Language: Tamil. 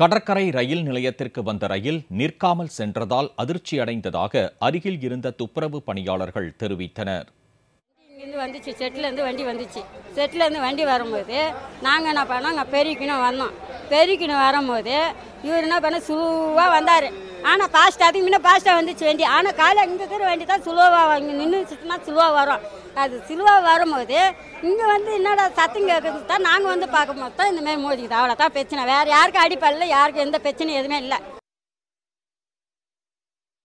கடற்கரை ரயில் நிலையத்திற்கு வந்த ரயில் நிற்காமல் சென்றதால் அதிர்ச்சியடைந்ததாக அருகில் இருந்த துப்புரவு பணியாளர்கள் தெரிவித்தனர். இங்கிருந்து வந்துச்சு, செட்டிலேருந்து வண்டி வந்துச்சு. செட்டிலேருந்து வண்டி வரும்போது நாங்கள் என்ன பண்ணோம், அங்கே பெருக்கினும் வந்தோம். பெருக்கினும் வரும்போது இவர் என்ன பண்ண சுலுவாக வந்தார். ஆனால் பாஸ்ட் அதுக்கு முன்னே பாஸ்ட்டாக வந்துச்சு வண்டி. ஆனால் காலையில் இங்கே இருக்கிற வண்டி தான் சுலுவாக வாங்கி நின்றுச்சுன்னா சுலுவாக வரும். அது சிலுவாக வரும்போது இங்கே வந்து என்னடா சத்தம் கேட்குறது தான். நாங்கள் வந்து பார்க்கும்போது தான் இந்தமாரி மோதிக்குது. அவ்வளோ தான் பிரச்சனை, வேறு யாருக்கும் அடிப்படையில் யாருக்கும் எந்த பிரச்சனையும் எதுவுமே இல்லை.